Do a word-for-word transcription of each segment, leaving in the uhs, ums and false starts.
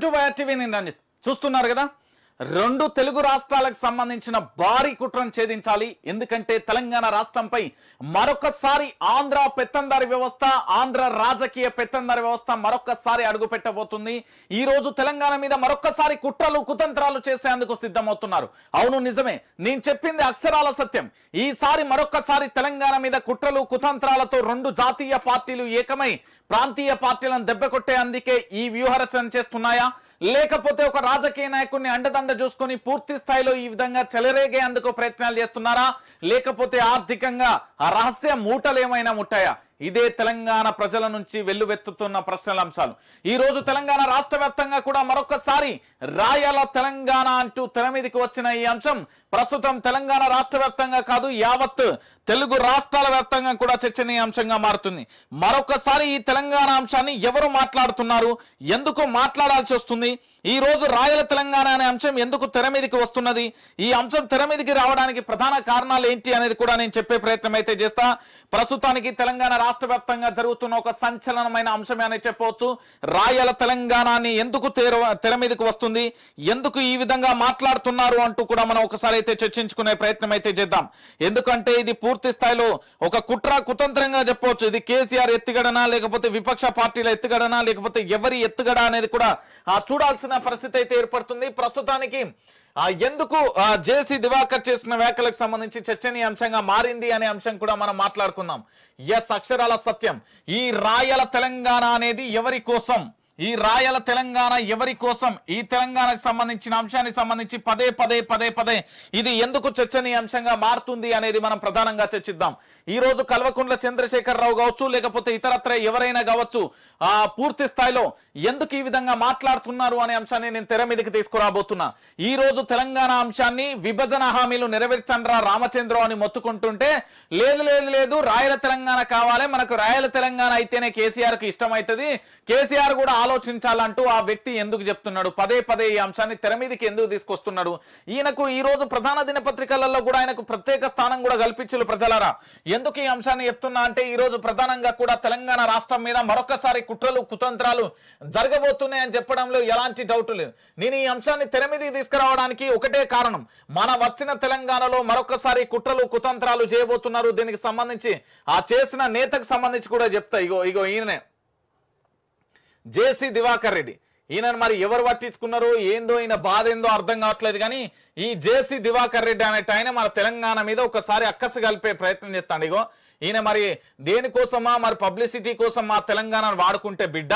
Welcome to YR TV. నిన్న చూస్తున్నారు కదా, రెండు తెలుగు రాష్ట్రాలకు సంబంధించిన భారీ కుట్రను ఛేదించాలి. ఎందుకంటే తెలంగాణ రాష్ట్రంపై మరొకసారి ఆంధ్ర పెత్తందారి వ్యవస్థ, ఆంధ్ర రాజకీయ పెత్తందారి వ్యవస్థ మరొకసారి అడుగుపెట్టబోతుంది. ఈ రోజు తెలంగాణ మీద మరొకసారి కుట్రలు కుతంత్రాలు చేసేందుకు సిద్ధమవుతున్నారు. అవును నిజమే, నేను చెప్పింది అక్షరాల సత్యం. ఈసారి మరొకసారి తెలంగాణ మీద కుట్రలు కుతంత్రాలతో రెండు జాతీయ పార్టీలు ఏకమై ప్రాంతీయ పార్టీలను దెబ్బకొట్టేందుకే ఈ వ్యూహరచన చేస్తున్నాయా, లేకపోతే ఒక రాజకీయ నాయకుడిని అండదండ చూసుకొని పూర్తి స్థాయిలో ఈ విధంగా చెలరేగేందుకు ప్రయత్నాలు చేస్తున్నారా, లేకపోతే ఆర్థికంగా ఆ రహస్య మూటలు ఏమైనా ముట్టాయా? ఇదే తెలంగాణ ప్రజల నుంచి వెల్లువెత్తుతున్న ప్రశ్నల అంశాలు. ఈ రోజు తెలంగాణ రాష్ట్ర వ్యాప్తంగా కూడా మరొకసారి రాయల తెలంగాణ అంటూ తెర మీదకి వచ్చిన ఈ అంశం ప్రస్తుతం తెలంగాణ రాష్ట్ర వ్యాప్తంగా కాదు, యావత్ తెలుగు రాష్ట్రాల వ్యాప్తంగా కూడా చర్చనీయాంశంగా మారుతుంది. మరొకసారి ఈ తెలంగాణ అంశాన్ని ఎవరు మాట్లాడుతున్నారు, ఎందుకు మాట్లాడాల్సి వస్తుంది, ఈ రోజు రాయల తెలంగాణ అనే అంశం ఎందుకు తెర మీదకి వస్తున్నది, ఈ అంశం తెర మీదకి రావడానికి ప్రధాన కారణాలు ఏంటి అనేది కూడా నేను చెప్పే ప్రయత్నం అయితే చేస్తా. ప్రస్తుతానికి తెలంగాణ రాష్ట్ర వ్యాప్తంగా జరుగుతున్న ఒక సంచలనమైన అంశమే అని చెప్పవచ్చు. రాయల తెలంగాణని ఎందుకు తెర మీదకి వస్తుంది, ఎందుకు ఈ విధంగా మాట్లాడుతున్నారు అంటూ కూడా మనం ఒకసారి అయితే చర్చించుకునే ప్రయత్నం అయితే చేద్దాం. ఎందుకంటే ఇది పూర్తి స్థాయిలో ఒక కుట్ర కుతంత్రంగా చెప్పవచ్చు. ఇది కేసీఆర్ ఎత్తుగడనా, లేకపోతే విపక్ష పార్టీల ఎత్తుగడనా, లేకపోతే ఎవరి ఎత్తుగడ అనేది కూడా చూడాల్సిన పరిస్థితి అయితే ఏర్పడుతుంది. ప్రస్తుతానికి ఎందుకు జేసీ దివాకర్ చేసిన వ్యాఖ్యలకు సంబంధించి చర్చనీయాంశంగా మారింది అనే అంశం కూడా మనం మాట్లాడుకున్నాం. ఎస్, అక్షరాల సత్యం. ఈ రాయల తెలంగాణ అనేది ఎవరి కోసం, ఈ రాయల తెలంగాణ ఎవరి కోసం, ఈ తెలంగాణకు సంబంధించిన అంశానికి సంబంధించి పదే పదే పదే పదే ఇది ఎందుకు చర్చనీయాంశంగా మారుతుంది అనేది మనం ప్రధానంగా చర్చిద్దాం. ఈ రోజు కల్వకుంట్ల చంద్రశేఖరరావు కావచ్చు, లేకపోతే ఇతరత్ర ఎవరైనా కావచ్చు, ఆ పూర్తి స్థాయిలో ఎందుకు ఈ విధంగా మాట్లాడుతున్నారు అనే అంశాన్ని నేను తెర మీదకి తీసుకురాబోతున్నా. ఈ రోజు తెలంగాణ అంశాన్ని విభజన హామీలు నెరవేర్చండ్రా రామచంద్రరావు అని మొత్తుకుంటుంటే, లేదు లేదు లేదు రాయల తెలంగాణ కావాలి, మనకు రాయల తెలంగాణ అయితేనే కేసీఆర్కి ఇష్టమవుతుంది, కేసీఆర్ కూడా ఆలోచించాలంటూ ఆ వ్యక్తి ఎందుకు చెప్తున్నాడు, పదే పదే ఈ అంశాన్ని తెర మీదకి ఎందుకు తీసుకొస్తున్నాడు? ఈయనకు ఈ రోజు ప్రధాన దినపత్రికలలో కూడా ఆయనకు ప్రత్యేక స్థానం కూడా కల్పించారు ప్రజలారా. ఎందుకు ఈ అంశాన్ని చెప్తున్నా అంటే, ఈ రోజు ప్రధానంగా కూడా తెలంగాణ రాష్ట్రం మీద మరొకసారి కుట్రలు కుతంత్రాలు జరగబోతున్నాయని చెప్పడంలో ఎలాంటి డౌట్ లేదు. నేను ఈ అంశాన్ని తెర మీదకి తీసుకురావడానికి ఒకటే కారణం, మన వచ్చిన తెలంగాణలో మరొకసారి కుట్రలు కుతంత్రాలు చేయబోతున్నారు. దీనికి సంబంధించి ఆ చేసిన నేతకు సంబంధించి కూడా చెప్తా. ఇగో ఇగో ఈయనే జేసీ దివాకర్ రెడ్డి. ఈయనను మరి ఎవరు పట్టించుకున్నారు, ఏందో ఈయన బాధ ఏందో అర్థం కావట్లేదు. కానీ ఈ జేసీ దివాకర్ రెడ్డి అనేట ఆయన మన తెలంగాణ మీద ఒకసారి అక్కసు కలిపే ప్రయత్నం చేస్తాడు. ఇగో ఈయన మరి దేనికోసమా, మరి పబ్లిసిటీ కోసం మా తెలంగాణను వాడుకుంటే బిడ్డ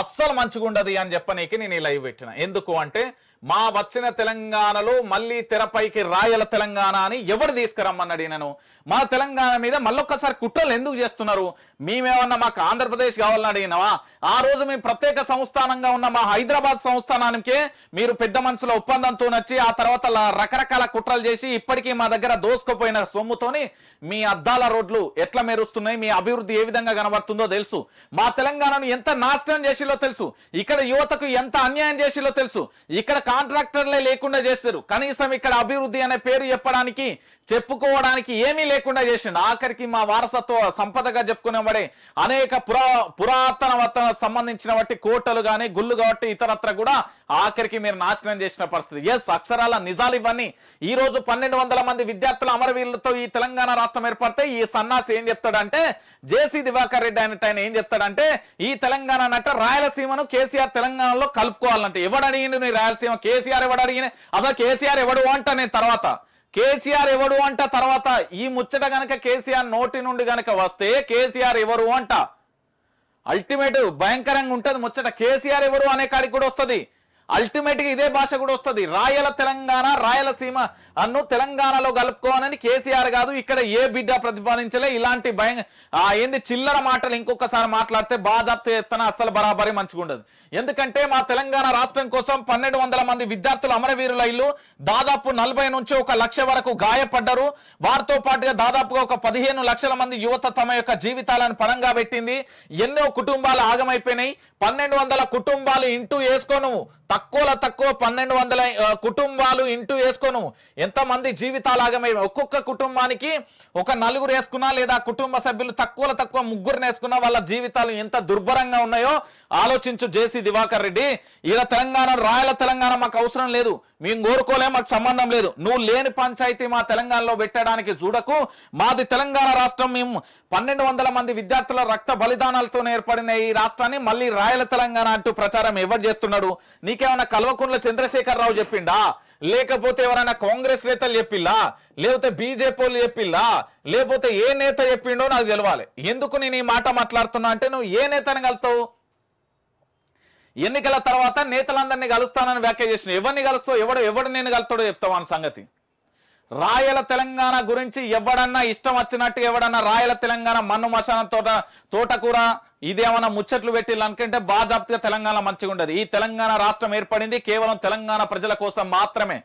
అస్సలు మంచిగా ఉండదు అని చెప్పనీకి నేను ఈ లైవ్ పెట్టిన. ఎందుకు అంటే, మా వచ్చిన తెలంగాణలో మళ్ళీ తెరపైకి రాయల తెలంగాణ అని ఎవరు తీసుకురమ్మన్నాడు ఈయనను? మా తెలంగాణ మీద మళ్ళొక్కసారి కుట్రలు ఎందుకు చేస్తున్నారు? మేమేమన్నా మాకు ఆంధ్రప్రదేశ్ కావాలని అడిగినావా? ఆ రోజు మేము ప్రత్యేక సంస్థానంగా ఉన్న మా హైదరాబాద్ సంస్థానానికే మీరు పెద్ద మనసులో ఒప్పందంతో నచ్చి ఆ తర్వాత రకరకాల కుట్రలు చేసి ఇప్పటికీ మా దగ్గర దోసుకుపోయిన సొమ్ముతోని మీ అద్దాల రోడ్లు ఎట్లా మెరుస్తున్నాయి, మీ అభివృద్ధి ఏ విధంగా కనబడుతుందో తెలుసు, మా తెలంగాణను ఎంత నాశనం చేసిలో తెలుసు, ఇక్కడ యువతకు ఎంత అన్యాయం చేసిలో తెలుసు, ఇక్కడ కాంట్రాక్టర్లే లేకుండా చేశారు, కనీసం ఇక్కడ అభివృద్ధి అనే పేరు చెప్పడానికి చెప్పుకోవడానికి ఏమీ లేకుండా చేసిండు. ఆఖరికి మా వారసత్వ సంపదగా చెప్పుకునేవాడే అనేక పురా పురాతనవతన సంబంధించిన వాటి కోటలు కానీ గుళ్ళు కాబట్టి ఇతరత్ర కూడా ఆఖరికి మీరు నాశనం చేసిన పరిస్థితి. ఎస్, అక్షరాల నిజాలు ఇవన్నీ. ఈ రోజు పన్నెండు వందల మంది విద్యార్థుల అమరవీరులతో ఈ తెలంగాణ రాష్ట్రం ఏర్పడితే ఈ సన్నాసి ఏం చెప్తాడంటే, జేసీ దివాకర్ రెడ్డి అనేట ఆయన ఏం చెప్తాడంటే, ఈ తెలంగాణ నట రాయలసీమను కేసీఆర్ తెలంగాణలో కలుపుకోవాలంటే ఎవడు అడిగిండు నీ రాయలసీమ? కేసీఆర్ ఎవడు అడిగిన? అసలు కేసీఆర్ ఎవడు అంట నేను తర్వాత, కేసీఆర్ ఎవడు అంట తర్వాత, ఈ ముచ్చట గనక కేసీఆర్ నోటి నుండి గనక వస్తే కేసీఆర్ ఎవరు అంట అల్టిమేట్ భయంకరంగా ఉంటుంది ముచ్చట. కేసీఆర్ ఎవరు అనే కాడికి కూడా వస్తుంది, అల్టిమేట్గా ఇదే భాష కూడా వస్తుంది. రాయల తెలంగాణ, రాయలసీమ అన్ను తెలంగాణలో కలుపుకోవాలని కేసీఆర్ కాదు ఇక్కడ ఏ బిడ్డ ప్రతిపాదించలే. ఇలాంటి భయం ఏంది చిల్లర మాటలు ఇంకొకసారి మాట్లాడితే బాజాప్త ఎత్తన అస్సలు బరాబరి మంచిగా ఉండదు. ఎందుకంటే మా తెలంగాణ రాష్ట్రం కోసం పన్నెండు వందల మంది విద్యార్థులు అమరవీరుల ఇల్లు, దాదాపు నలభై నుంచి ఒక లక్ష వరకు గాయపడ్డారు. వారితో పాటుగా దాదాపుగా ఒక పదిహేను లక్షల మంది యువత తమ యొక్క జీవితాలను పణంగా పెట్టింది. ఎన్నో కుటుంబాలు ఆగమైపోయినాయి. పన్నెండు వందల కుటుంబాలు ఇంటూ వేసుకోను, తక్కువల తక్కువ పన్నెండు వందల కుటుంబాలు ఇంటూ వేసుకోను ఎంతమంది జీవితాలాగమే ఒక్కొక్క కుటుంబానికి ఒక నలుగురు వేసుకున్నా లేదా కుటుంబ సభ్యులు తక్కువల తక్కువ ముగ్గురు వేసుకున్నా వాళ్ళ జీవితాలు ఎంత దుర్భరంగా ఉన్నాయో ఆలోచించు జేసి దివాకర్ రెడ్డి। ఇలా తెలంగాణ రాయల తెలంగాణ మాకు అవసరం లేదు, మేము కోరుకోలే, మాకు సంబంధం లేదు, నువ్వు లేని పంచాయతీ మా తెలంగాణలో పెట్టడానికి చూడకు, మాది తెలంగాణ రాష్ట్రం, మేము పన్నెండు వందల మంది విద్యార్థుల రక్త బలిదానాలతో ఏర్పడిన ఈ రాష్ట్రాన్ని మళ్ళీ రాయల తెలంగాణ అంటూ ప్రచారం ఎవరు చేస్తున్నాడు? నీకేమైనా కల్వకుంట్ల చంద్రశేఖర్ రావు చెప్పిండా, లేకపోతే ఎవరైనా కాంగ్రెస్ నేతలు చెప్పిల్లా, లేకపోతే బీజేపీలు చెప్పిల్లా, లేకపోతే ఏ నేత చెప్పిండో నాకు తెలవాలి। ఎందుకు నేను ఈ మాట మాట్లాడుతున్నా అంటే నువ్వు ఏ నేతను కలుతావు? ఎన్నికల తర్వాత నేతలందరినీ కలుస్తానని వ్యాఖ్య చేసిన ఎవరిని కలుస్తావు, ఎవడు ఎవడు నేను కలుతాడో చెప్తావు అని సంగతి। రాయల తెలంగాణ గురించి ఎవడన్నా ఇష్టం వచ్చినట్టు ఎవడన్నా రాయల తెలంగాణ మన్ను మశానం తోట తోటకూర ఇదేమన్నా ముచ్చట్లు పెట్టిల్లు అనుకుంటే బాజాప్తిగా తెలంగాణ మంచిగా ఉండదు। ఈ తెలంగాణ రాష్ట్రం ఏర్పడింది కేవలం తెలంగాణ ప్రజల కోసం మాత్రమే,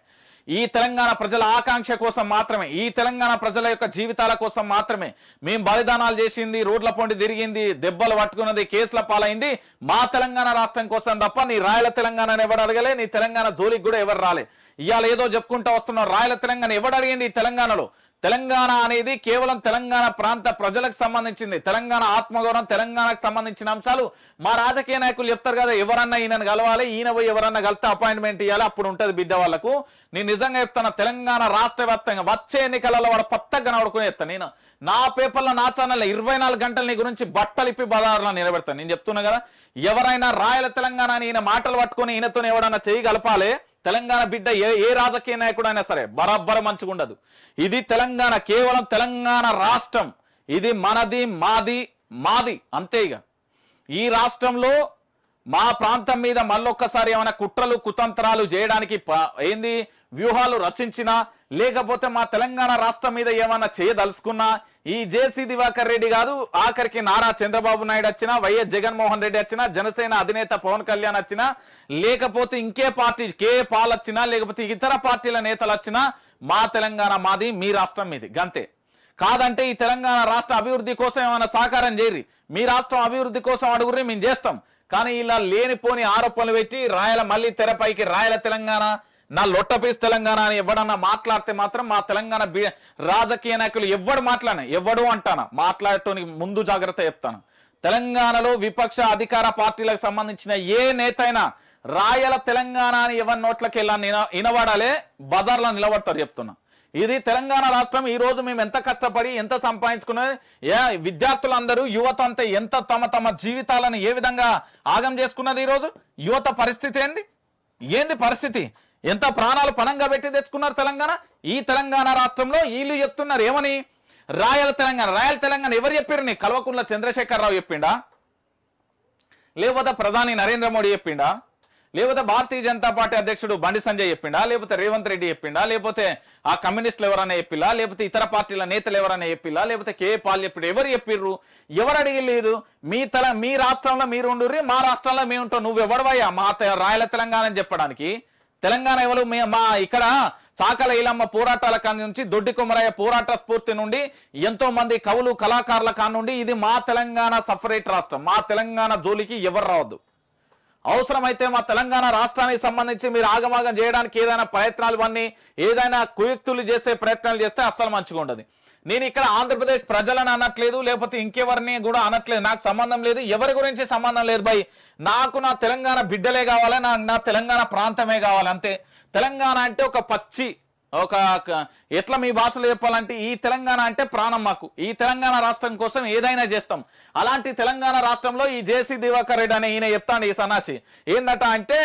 ఈ తెలంగాణ ప్రజల ఆకాంక్ష కోసం మాత్రమే, ఈ తెలంగాణ ప్రజల యొక్క జీవితాల కోసం మాత్రమే। మేము బలిదానాలు చేసింది, రోడ్ల పొండి తిరిగింది, దెబ్బలు పట్టుకున్నది, కేసుల పాలైంది మా తెలంగాణ రాష్ట్రం కోసం తప్ప నీ రాయల తెలంగాణ ఎవరు అడగలే, నీ తెలంగాణ జోలికి కూడా ఎవరు రాలే। ఇవాళ ఏదో చెప్పుకుంటూ వస్తున్నావు రాయల తెలంగాణ, ఎవడు అడిగింది? తెలంగాణలో తెలంగాణ అనేది కేవలం తెలంగాణ ప్రాంత ప్రజలకు సంబంధించింది, తెలంగాణ ఆత్మగౌరవం తెలంగాణకు సంబంధించిన అంశాలు మా రాజకీయ నాయకులు చెప్తారు కదా, ఎవరన్నా ఈయనను కలవాలి, ఈయన పోయి ఎవరన్నా కలితే అపాయింట్మెంట్ ఇవ్వాలి, అప్పుడు ఉంటుంది బిడ్డ వాళ్ళకు। నేను నిజంగా చెప్తాను తెలంగాణ రాష్ట్ర వ్యాప్తంగా వచ్చే ఎన్నికలలో వాడు పత్తగా కనబడుకుని చెప్తాను, నేను నా పేపర్లో నా ఛానల్లో ఇరవై నాలుగు గంటల నీ గురించి బట్టలు ఇప్పి బదారులా నిలబెడతాను। నేను చెప్తున్నా కదా ఎవరైనా రాయల తెలంగాణ అని ఈయన మాటలు పట్టుకుని ఈయనతో ఎవడన్నా చేయి కలపాలి, తెలంగాణ బిడ్డ ఏ ఏ రాజకీయ నాయకుడు అయినా సరే బరాబర మంచిగా ఉండదు। ఇది తెలంగాణ, కేవలం తెలంగాణ రాష్ట్రం, ఇది మనది మాది మాది అంతేగా। ఈ రాష్ట్రంలో మా ప్రాంతం మీద మళ్ళొక్కసారి ఏమైనా కుట్రలు కుతంత్రాలు చేయడానికి ఏంది వ్యూహాలు రచించినా, లేకపోతే మా తెలంగాణ రాష్ట్రం మీద ఏమైనా చేయదలుచుకున్నా ఈ జేసీ దివాకర్ రెడ్డి కాదు, ఆఖరికి నారా చంద్రబాబు నాయుడు వచ్చినా, వైఎస్ జగన్మోహన్ రెడ్డి వచ్చినా, జనసేన అధినేత పవన్ కళ్యాణ్ వచ్చినా, లేకపోతే ఇంకే పార్టీ కే పాల్ వచ్చినా, లేకపోతే ఇతర పార్టీల నేతలు వచ్చినా మా తెలంగాణ మాది, మీ రాష్ట్రం మీది గంతే। కాదంటే ఈ తెలంగాణ రాష్ట్ర అభివృద్ధి కోసం ఏమైనా సహకారం చేయరు, మీ రాష్ట్రం అభివృద్ధి కోసం అడుగురి మేము చేస్తాం, కానీ ఇలా లేనిపోని ఆరోపణలు పెట్టి రాయల మళ్ళీ తెరపైకి రాయల తెలంగాణ నా లొట్టపీస్ తెలంగాణ అని ఎవడన్నా మాట్లాడితే మాత్రం మా తెలంగాణ రాజకీయ నాయకులు ఎవడు మాట్లాడినా ఎవడు అంటానా మాట్లాడటానికి ముందు జాగ్రత్త చెప్తాను। తెలంగాణలో విపక్ష అధికార పార్టీలకు సంబంధించిన ఏ నేత అయినా రాయల తెలంగాణ అని ఎవరి నోట్లకి వెళ్ళాలని ఇనవాడాలే, బజార్లో నిలబడతారు చెప్తున్నా। ఇది తెలంగాణ రాష్ట్రం, ఈ రోజు మేము ఎంత కష్టపడి ఎంత సంపాదించుకునే విద్యార్థులందరూ యువత అంతా ఎంత తమ తమ జీవితాలను ఏ విధంగా ఆగం చేసుకున్నది, ఈ రోజు యువత పరిస్థితి ఏంది ఏంది పరిస్థితి, ఎంత ప్రాణాలు పణంగా పెట్టి తెచ్చుకున్నారు తెలంగాణ। ఈ తెలంగాణ రాష్ట్రంలో వీళ్ళు చెప్తున్నారు ఏమని, రాయల తెలంగాణ రాయల తెలంగాణ ఎవరు చెప్పారు? నీ కల్వకుంట్ల చంద్రశేఖరరావు చెప్పిండా, లేకపోతే ప్రధాని నరేంద్ర మోడీ చెప్పిండా, లేకపోతే భారతీయ జనతా పార్టీ అధ్యక్షుడు బండి సంజయ్ చెప్పిండా, లేకపోతే రేవంత్ రెడ్డి చెప్పిండా, లేకపోతే ఆ కమ్యూనిస్టులు ఎవరైనా చెప్పిలా, లేకపోతే ఇతర పార్టీల నేతలు ఎవరైనా చెప్పిలా, లేకపోతే కే పాల్ చెప్పిడు? ఎవరు చెప్పిర్రు? ఎవరు అడిగలేదు? మీ తల మీ రాష్ట్రంలో మీరు ఉండుర్రి, మా రాష్ట్రంలో మేము ఉంటాం, నువ్వెవడవయ్యా మా రాయల తెలంగాణ అని చెప్పడానికి? తెలంగాణ ఎవరు? మా ఇక్కడ చాకల ఈలమ్మ పోరాటాల కాని నుంచి, దొడ్డి కుమరయ్య పోరాట స్ఫూర్తి నుండి, ఎంతో మంది కవులు కళాకారుల కాని నుండి ఇది మా తెలంగాణ సపరేట్ రాష్ట్రం, మా తెలంగాణ జోలికి ఎవరు రావద్దు, అవసరమైతే మా తెలంగాణ రాష్ట్రానికి సంబంధించి మీరు ఆగమాగం చేయడానికి ఏదైనా ప్రయత్నాలు అన్నీ ఏదైనా కుయుక్తులు చేసే ప్రయత్నాలు చేస్తే అస్సలు మంచిగా ఉండదు। నేను ఇక్కడ ఆంధ్రప్రదేశ్ ప్రజలను అనట్లేదు, లేకపోతే ఇంకెవరిని కూడా అనట్లేదు, నాకు సంబంధం లేదు, ఎవరి గురించి సంబంధం లేదు భాయ్, నాకు నా తెలంగాణ బిడ్డలే కావాలి, నాకు నా తెలంగాణ ప్రాంతమే కావాలి అంతే। తెలంగాణ అంటే ఒక పచ్చి ఒక ఎట్లా మీ భాషలో చెప్పాలంటే ఈ తెలంగాణ అంటే ప్రాణం మాకు, ఈ తెలంగాణ రాష్ట్రం కోసం ఏదైనా చేస్తాం, అలాంటి తెలంగాణ రాష్ట్రంలో ఈ జేసీ దివాకర్ రెడ్డి అనే ఈయన చెప్తాను ఈ సన్నాసి ఏందట అంటే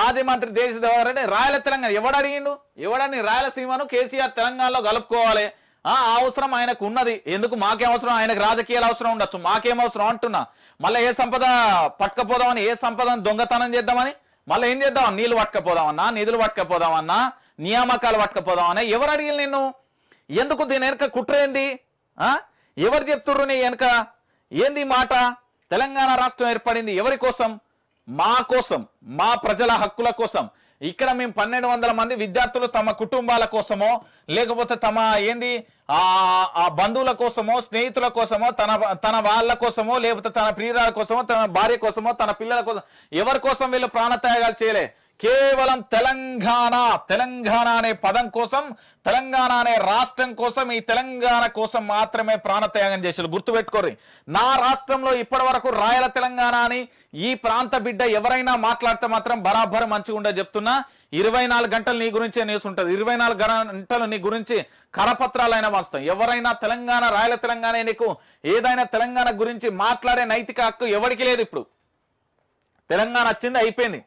మాజీ మంత్రి జేసీ దివాకర్ రెడ్డి రాయల తెలంగాణ ఎవడు అడిగిండు? ఎవడని రాయలసీమను కేసీఆర్ తెలంగాణలో కలుపుకోవాలి, ఆ అవసరం ఆయనకు ఉన్నది, ఎందుకు మాకేం అవసరం, ఆయనకు రాజకీయాలు అవసరం ఉండొచ్చు, మాకేం అవసరం అంటున్నా। మళ్ళీ ఏ సంపద పట్టుకపోదామని, ఏ సంపదను దొంగతనం చేద్దామని, మళ్ళీ ఏం చేద్దాం, నీళ్లు పట్టుకపోదామన్నా, నిధులు పట్టుకపోదామన్నా, నియామకాలు పట్టుకపోదామన్నా, ఎవరు అడిగిన నిన్ను? ఎందుకు దీని వెనక కుట్ర ఏంది? ఎవరు చెప్తుర్రు నీ వెనక ఏంది మాట? తెలంగాణ రాష్ట్రం ఏర్పడింది ఎవరి కోసం? మా కోసం, మా ప్రజల హక్కుల కోసం। ఇక్కడ మేము పన్నెండు వందల మంది విద్యార్థులు తమ కుటుంబాల కోసమో, లేకపోతే తమ ఏంది ఆ బంధువుల కోసమో, స్నేహితుల కోసమో, తన తన వాళ్ళ కోసమో, లేకపోతే తన ప్రియురాల కోసమో, తన భార్య కోసమో, తన పిల్లల కోసం, ఎవరి కోసం వీళ్ళు ప్రాణత్యాగాలు చేయలే, కేవలం తెలంగాణ తెలంగాణ అనే పదం కోసం తెలంగాణ అనే రాష్ట్రం కోసం ఈ తెలంగాణ కోసం మాత్రమే ప్రాణత్యాగం చేశారు గుర్తుపెట్టుకోండి నా రాష్ట్రంలో ఇప్పటివరకు రాయల తెలంగాణ అని ఈ ప్రాంత బిడ్డ ఎవరైనా మాట్లాడితే మాత్రం బరాబర్ మంచిగుండా చెప్తున్నా ఇరవై నాలుగు గంటలు నీ గురించే న్యూస్ ఉంటది ఇరవై నాలుగు గంటలు నీ గురించి కరపత్రాలైనా వస్తాయి ఎవరైనా తెలంగాణ రాయల తెలంగాణ నీకు ఏదైనా తెలంగాణ గురించి మాట్లాడే నైతిక హక్కు ఎవరికీ లేదు ఇప్పుడు తెలంగాణ వచ్చింది అయిపోయింది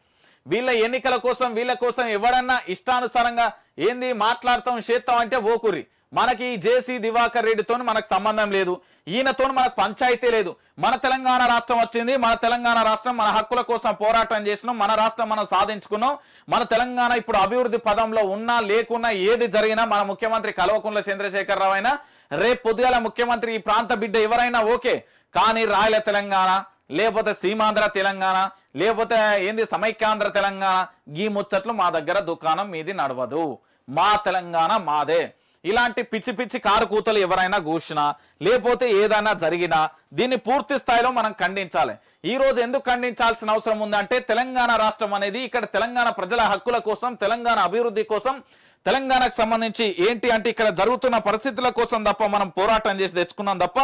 వీళ్ళ ఎన్నికల కోసం వీళ్ళ కోసం ఎవరన్నా ఇష్టానుసారంగా ఏంది మాట్లాడతాం చేస్తాం అంటే ఓకురి మనకి జేసీ దివాకర్ రెడ్డితో మనకు సంబంధం లేదు ఈయనతో మనకు పంచాయతీ లేదు మన తెలంగాణ రాష్ట్రం వచ్చింది మన తెలంగాణ రాష్ట్రం మన హక్కుల కోసం పోరాటం చేసినాం మన రాష్ట్రం మనం సాధించుకున్నాం మన తెలంగాణ ఇప్పుడు అభివృద్ధి పదంలో ఉన్నా లేకున్నా ఏది జరిగినా మన ముఖ్యమంత్రి కల్వకుంట్ల చంద్రశేఖర్ రావు అయినా రేపు పొద్దుగాల ముఖ్యమంత్రి ఈ ప్రాంత బిడ్డ ఎవరైనా ఓకే కానీ రాయల తెలంగాణ లేకపోతే సీమాంధ్ర తెలంగాణ లేకపోతే ఏంది సమైక్యాంధ్ర తెలంగాణ ఈ ముచ్చట్లు మా దగ్గర దుకాణం మీది నడవదు మా తెలంగాణ మాదే ఇలాంటి పిచ్చి పిచ్చి కారు కూతలు ఎవరైనా కూర్చినా లేకపోతే ఏదైనా జరిగినా దీన్ని పూర్తి స్థాయిలో మనం ఖండించాలి ఈ రోజు ఎందుకు ఖండించాల్సిన అవసరం ఉందంటే తెలంగాణ రాష్ట్రం అనేది ఇక్కడ తెలంగాణ ప్రజల హక్కుల కోసం తెలంగాణ అభివృద్ధి కోసం తెలంగాణకు సంబంధించి ఏంటి అంటే ఇక్కడ జరుగుతున్న పరిస్థితుల కోసం తప్ప మనం పోరాటం చేసి తెచ్చుకున్నాం తప్ప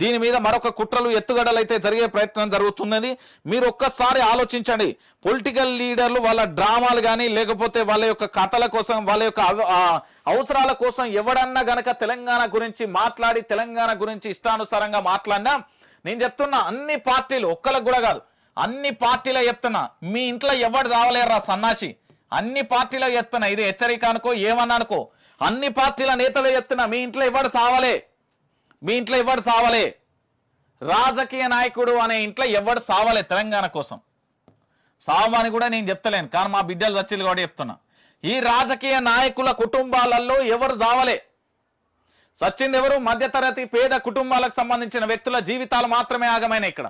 దీని మీద మరొక కుట్రలు ఎత్తుగడలు అయితే జరిగే ప్రయత్నం జరుగుతున్నది మీరు ఒక్కసారి ఆలోచించండి పొలిటికల్ లీడర్లు వాళ్ళ డ్రామాలు కానీ లేకపోతే వాళ్ళ యొక్క కథల కోసం వాళ్ళ యొక్క అవసరాల కోసం ఎవడన్నా గనక తెలంగాణ గురించి మాట్లాడి తెలంగాణ గురించి ఇష్టానుసారంగా మాట్లాడినా నేను చెప్తున్నా అన్ని పార్టీలు ఒక్కలకు కూడా కాదు అన్ని పార్టీలే చెప్తున్నా మీ ఇంట్లో ఎవడు రావలేరా సన్నాసి అన్ని పార్టీలో చెప్తున్నా ఇది హెచ్చరిక అనుకో ఏమన్నా అనుకో అన్ని పార్టీల నేతలు చెప్తున్నా మీ ఇంట్లో ఎవడు సావలే మీ ఇంట్లో ఎవడు సావలే రాజకీయ నాయకుడు అనే ఇంట్లో ఎవడు సావలే తెలంగాణ కోసం సావమని కూడా నేను చెప్తలేను కానీ మా బిడ్డలు వచ్చేది కూడా చెప్తున్నా ఈ రాజకీయ నాయకుల కుటుంబాలలో ఎవరు సావలే సచిన్ ఎవరు మధ్యతరగతి పేద కుటుంబాలకు సంబంధించిన వ్యక్తుల జీవితాలు మాత్రమే ఆగమైన ఇక్కడ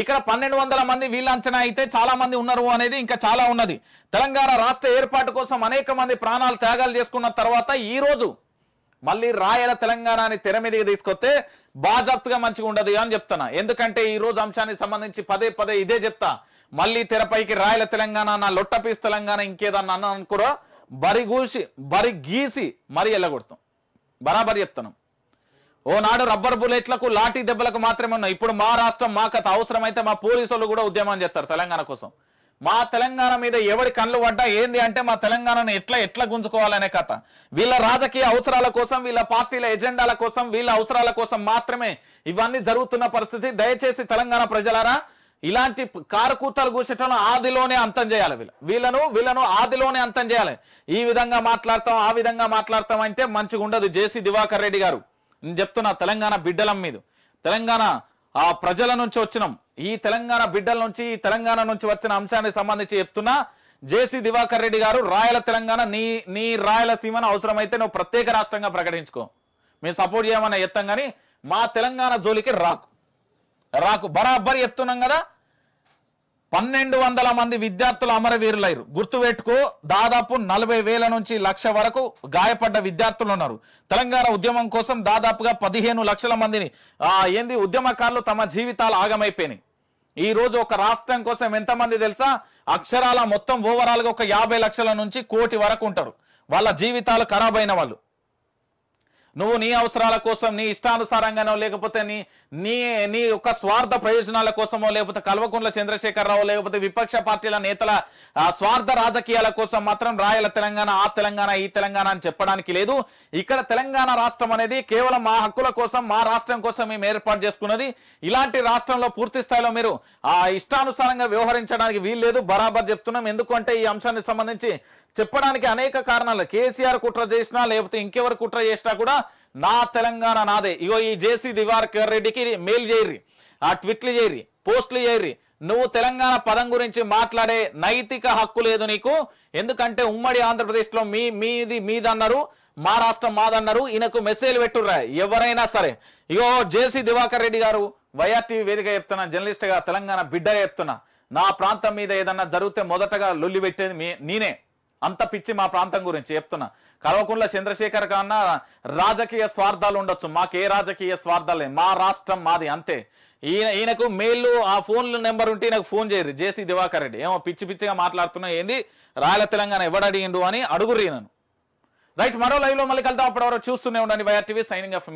ఇక్కడ పన్నెండు వందల మంది వీళ్ళ అంచనా అయితే చాలా మంది ఉన్నారు అనేది ఇంకా చాలా ఉన్నది తెలంగాణ రాష్ట్ర ఏర్పాటు కోసం అనేక మంది ప్రాణాలు త్యాగాలు చేసుకున్న తర్వాత ఈ రోజు మళ్ళీ రాయల తెలంగాణని తెర మీదకి తీసుకొస్తే బాజాప్తుగా మంచిగా ఉండదు అని చెప్తున్నా ఎందుకంటే ఈ రోజు అంశానికి సంబంధించి పదే పదే ఇదే చెప్తా మళ్ళీ తెరపైకి రాయల తెలంగాణ నా లొట్టపీస్ తెలంగాణ ఇంకేదన్నా అన్న అనుకోరా బరిగూసి బరి గీసి మరీ ఎల్లగొడతాం బరాబర్ చెప్తున్నాం ఓనాడు రబ్బర్ బుల్లెట్లకు లాఠీ దెబ్బలకు మాత్రమే ఉన్నాయి ఇప్పుడు మా రాష్ట్రం మా కథ అవసరమైతే మా పోలీసులు కూడా ఉద్యమం చేస్తారు తెలంగాణ కోసం మా తెలంగాణ మీద ఎవడి కళ్ళు పడ్డా ఏంది అంటే మా తెలంగాణను ఎట్లా ఎట్లా గుంజుకోవాలనే కథ వీళ్ళ రాజకీయ అవసరాల కోసం వీళ్ళ పార్టీల ఎజెండాల కోసం వీళ్ళ అవసరాల కోసం మాత్రమే ఇవన్నీ జరుగుతున్న పరిస్థితి దయచేసి తెలంగాణ ప్రజలారా ఇలాంటి కారుకూతలు కూర్చోటం ఆదిలోనే అంతం చేయాలి వీళ్ళ వీళ్ళను వీళ్ళను ఆదిలోనే అంతం చేయాలి ఈ విధంగా మాట్లాడతాం ఆ విధంగా మాట్లాడతాం అంటే మంచిగా ఉండదు జేసీ దివాకర్ రెడ్డి గారు నేను చెప్తున్నా తెలంగాణ బిడ్డలం మీద తెలంగాణ ఆ ప్రజల నుంచి వచ్చినాం ఈ తెలంగాణ బిడ్డల నుంచి ఈ తెలంగాణ నుంచి వచ్చిన అంశానికి సంబంధించి చెప్తున్నా జేసీ దివాకర్ రెడ్డి గారు రాయల తెలంగాణ నీ నీ రాయలసీమను అవసరమైతే నువ్వు ప్రత్యేక రాష్ట్రంగా ప్రకటించుకో మేము సపోర్ట్ చేయమని చెప్తాం కానీ మా తెలంగాణ జోలికి రాకు రాకు బరాబరి చెప్తున్నాం కదా పన్నెండు వందల మంది విద్యార్థులు అమరవీరులైరు గుర్తుపెట్టుకో దాదాపు నలభై వేల నుంచి లక్ష వరకు గాయపడ్డ విద్యార్థులు ఉన్నారు తెలంగాణ ఉద్యమం కోసం దాదాపుగా పదిహేను లక్షల మందిని ఆ ఏంది ఉద్యమకారులు తమ జీవితాలు ఆగమైపోయినాయి ఈ రోజు ఒక రాష్ట్రం కోసం ఎంతమంది తెలుసా అక్షరాల మొత్తం ఓవరాల్ గా ఒక యాభై లక్షల నుంచి కోటి వరకు ఉంటారు వాళ్ళ జీవితాలు ఖరాబ్ అయిన వాళ్ళు నువ్వు నీ అవసరాల కోసం నీ ఇష్టానుసారంగానో లేకపోతే నీ నీ నీ యొక్క స్వార్థ ప్రయోజనాల కోసమో లేకపోతే కల్వకుంట్ల చంద్రశేఖరరావు లేకపోతే విపక్ష పార్టీల నేతల స్వార్థ రాజకీయాల కోసం మాత్రం రాయల తెలంగాణ ఆ తెలంగాణ ఈ తెలంగాణ అని చెప్పడానికి లేదు ఇక్కడ తెలంగాణ రాష్ట్రం అనేది కేవలం మా హక్కుల కోసం మా రాష్ట్రం కోసం మేము ఏర్పాటు చేసుకున్నది ఇలాంటి రాష్ట్రంలో పూర్తి స్థాయిలో మీరు ఆ ఇష్టానుసారంగా వ్యవహరించడానికి వీల్లేదు బరాబర్ చెప్తున్నాం ఎందుకంటే ఈ అంశానికి సంబంధించి చెప్పడానికి అనేక కారణాలు కేసీఆర్ కుట్ర చేసినా లేకపోతే ఇంకెవరు కుట్ర చేసినా కూడా నా తెలంగాణ నాదే ఇగో ఈ జేసీ దివాకర్ రెడ్డికి మెయిల్ చేయరి ఆ ట్విట్లు చేయరి పోస్టులు చేయరి నువ్వు తెలంగాణ పదం గురించి మాట్లాడే నైతిక హక్కు లేదు నీకు ఎందుకంటే ఉమ్మడి ఆంధ్రప్రదేశ్లో మీ మీది మీదన్నారు మా రాష్ట్రం మాదన్నారు ఈయనకు మెసేజ్ పెట్టుర్రా ఎవరైనా సరే ఇగో జేసీ దివాకర్ రెడ్డి గారు వైఆర్ టీవీ వేదిక చెప్తున్నా జర్నలిస్ట్గా తెలంగాణ బిడ్డగా చెప్తున్నా నా ప్రాంతం మీద ఏదన్నా జరిగితే మొదటగా లొల్లి పెట్టేది నేనే అంత పిచ్చి మా ప్రాంతం గురించి చెప్తున్నా. కల్వకుంట్ల చంద్రశేఖర్ కన్నా రాజకీయ స్వార్థాలు ఉండొచ్చు, మాకే రాజకీయ స్వార్థాలే, మా రాష్ట్రం మాది అంతే. ఈయన ఈయనకు మెయిల్లు ఆ ఫోన్లు నెంబర్ ఉంటే ఈయనకు ఫోన్ చేయరు. జేసీ దివాకర్ రెడ్డి ఏమో పిచ్చి పిచ్చిగా మాట్లాడుతున్నా, ఏంది రాయల తెలంగాణ ఎవడడిగిండు అని అడుగురు ఈయనను. రైట్, మరో లైవ్లో మళ్ళీ కలుద్దాం. అప్పటివరకు చూస్తూనే ఉండండి వైఆర్టీవీ. Signing off.